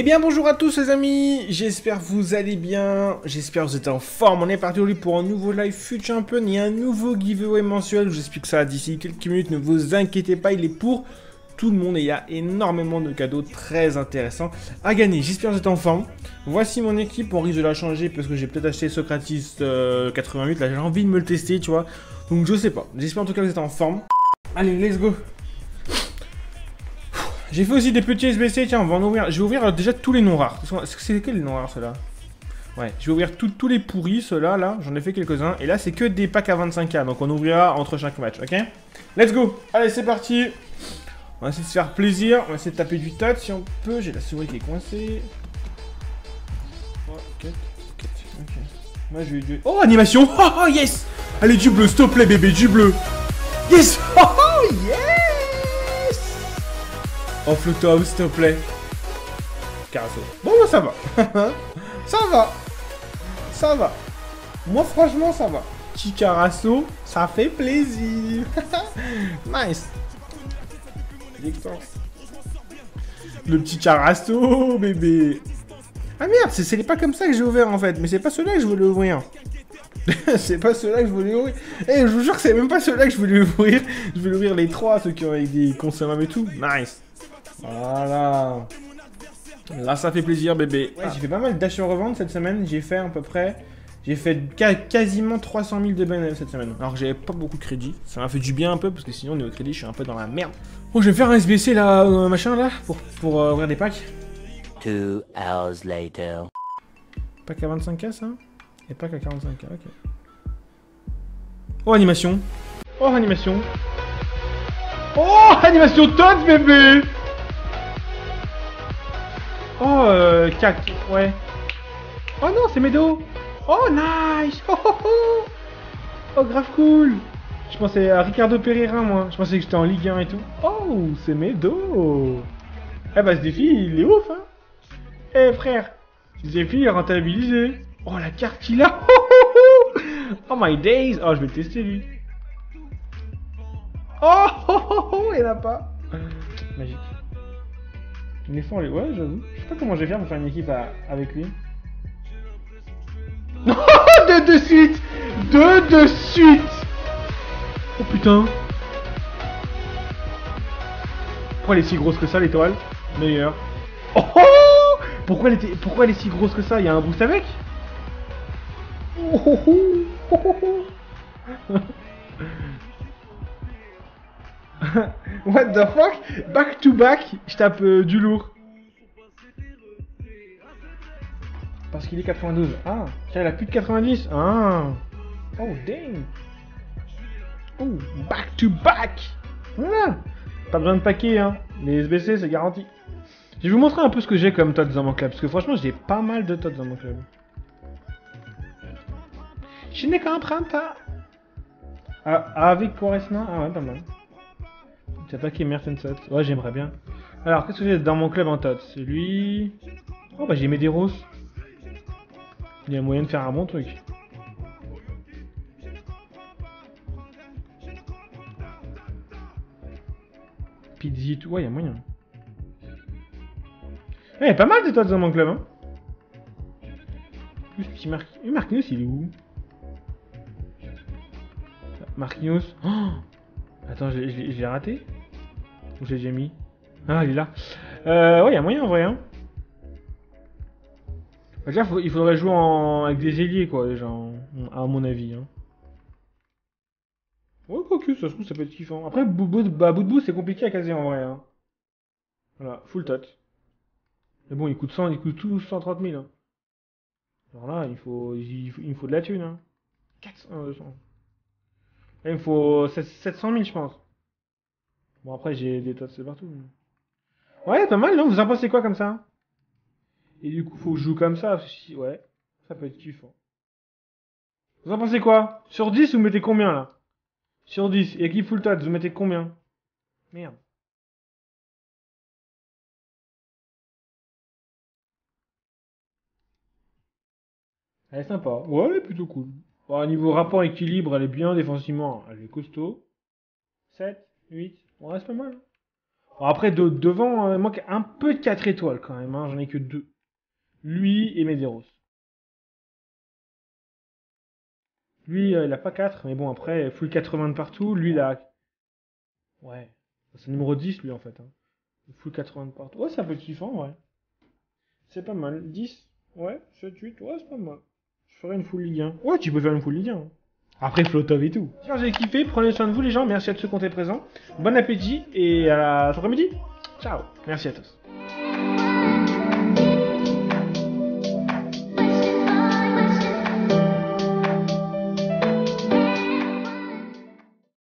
Eh bien bonjour à tous les amis, j'espère que vous allez bien, j'espère que vous êtes en forme. On est parti aujourd'hui pour un nouveau live FUT Champions et un nouveau giveaway mensuel. Je vous explique ça d'ici quelques minutes, ne vous inquiétez pas, il est pour tout le monde et il y a énormément de cadeaux très intéressants à gagner. J'espère que vous êtes en forme. Voici mon équipe, on risque de la changer parce que j'ai peut-être acheté Socrates 88, là j'ai envie de me le tester tu vois. Donc je sais pas, j'espère en tout cas que vous êtes en forme. Allez, let's go. J'ai fait aussi des petits SBC, tiens on va en ouvrir, je vais ouvrir déjà tous les noms rares. C'est quels les noms rares ceux-là? Ouais, je vais ouvrir tous les pourris, ceux-là, là, j'en ai fait quelques-uns. Et là c'est que des packs à 25K, donc on ouvrira entre chaque match, ok? Let's go. Allez c'est parti. On va essayer de se faire plaisir, on va essayer de taper du TOTS si on peut. J'ai la souris qui est coincée. 3, 4, 4, ok. Moi je vais du... Oh animation, oh, oh yes. Allez du bleu, s'il te plaît bébé, du bleu. Yes. Oh, oh yeah. Off le top, s'il te plaît. Carrasco. Bon, moi, ça va. Ça va. Ça va. Moi, franchement, ça va. Petit Carrasco, ça fait plaisir. Nice. Le petit Carrasco, bébé. Ah merde, c'est pas comme ça que j'ai ouvert, en fait. Mais c'est pas celui-là que je voulais ouvrir. C'est pas ceux-là que je voulais ouvrir. Eh, je vous jure que c'est même pas ceux-là que je voulais ouvrir. Je vais ouvrir les trois, ceux qui ont avec des consommables et tout. Nice. Voilà. Là, ça fait plaisir, bébé. Ouais, ah. J'ai fait pas mal d'achats en revente cette semaine. J'ai fait à peu près... J'ai fait quasiment 300 000 de bénéfices cette semaine. Alors que j'avais pas beaucoup de crédit. Ça m'a fait du bien un peu, parce que sinon, au crédit, je suis un peu dans la merde. Bon, je vais faire un SBC, là, machin, là, pour ouvrir des packs. 2 hours later. Pack à 25K, ça? Et pack à 45K, ok. Oh, animation. Oh, animation. Oh, animation TOTS, bébé. Oh, cac, ouais. Oh non, c'est Medo. Oh, nice. Oh, oh, oh. Oh, grave cool. Je pensais à Ricardo Pereira, moi. Je pensais que j'étais en Ligue 1 et tout. Oh, c'est Medo. Eh bah, ce défi, il est ouf, hein. Eh, frère. Ce défi, il est rentabilisé. Oh, la carte qu'il a. Oh, oh, oh. Oh, my days. Oh, je vais le tester, lui. Oh, oh, oh, oh, il en a pas. Magique. Les fonds, les... Ouais, j'avoue. Je sais pas comment je vais faire pour faire une équipe avec lui. Non, de suite. De suite. Oh putain. Pourquoi elle est si grosse que ça, l'étoile? Meilleur. Oh, oh. Pourquoi elle est si grosse que ça? Il y a un boost avec? Oh, oh, oh, oh, oh. What the fuck? Back to back, je tape du lourd. Parce qu'il est 92. Ah, il a plus de 90. Ah. Oh, dang. Oh, back to back. Voilà. Pas besoin de paquet, hein. Les SBC, c'est garanti. Je vais vous montrer un peu ce que j'ai comme tots dans mon club. Parce que franchement, j'ai pas mal de tots dans mon club. Je n'ai qu'un printemps. Ah, avec Poiresna. Ah ouais, pas mal. C'est pas qui est Mertens. Ouais, j'aimerais bien. Alors, qu'est-ce que j'ai dans mon club en tot? C'est lui. Oh, bah, j'ai mis des roses. Il y a moyen de faire un bon truc. Pizzi et tout. Ouais, il y a moyen. Ouais, il y a pas mal de tots dans mon club. Hein. Plus petit Marquinhos, il est où? Marquinhos. Oh. Attends, je l'ai raté? Ou je l'ai déjà mis? Ah, il est là. Ouais, il y a moyen en vrai. Hein. Déjà, il faudrait jouer avec des ailiers, quoi, déjà, à mon avis. Hein. Ouais, quoi que, ça se trouve, ça peut être kiffant. Après, bout de bout, c'est compliqué à caser en vrai. Hein. Voilà, full tot. Mais bon, il coûte 100, il coûte tout 130 000. Hein. Alors là, il me faut de la thune. Hein. 400, 200. Il me faut 700 000, je pense. Bon, après, j'ai des tots partout. Ouais, pas mal, non? Vous en pensez quoi comme ça? Et du coup, faut que je joue comme ça. Ouais, ça peut être kiffant. Vous en pensez quoi? Sur 10, vous mettez combien, là? Sur 10. Et équipe full tots, vous mettez combien? Merde. Elle est sympa. Ouais, elle est plutôt cool. Bon, niveau rapport équilibre, elle est bien défensivement, elle est costaud. 7, 8, on reste pas mal. Bon, après, devant, il manque un peu de 4 étoiles quand même. Hein. J'en ai que 2. Lui et Medeiros. Lui, il n'a pas 4. Mais bon, après, full 80 de partout. Lui, il a... Ouais. C'est numéro 10, lui, en fait. Hein. Full 80 de partout. Ouais, ça peut être suffisant, ouais. C'est pas mal. 10. Ouais, 7-8. Ouais, c'est pas mal. Je ferai une full Ligue 1. Ouais, tu peux faire une full Ligue 1. Hein. Après Flotov et tout. Si vous avez kiffé, prenez soin de vous les gens, merci à tous ceux qui étaient présents. Bon appétit et à cet après-midi. Ciao, merci à tous.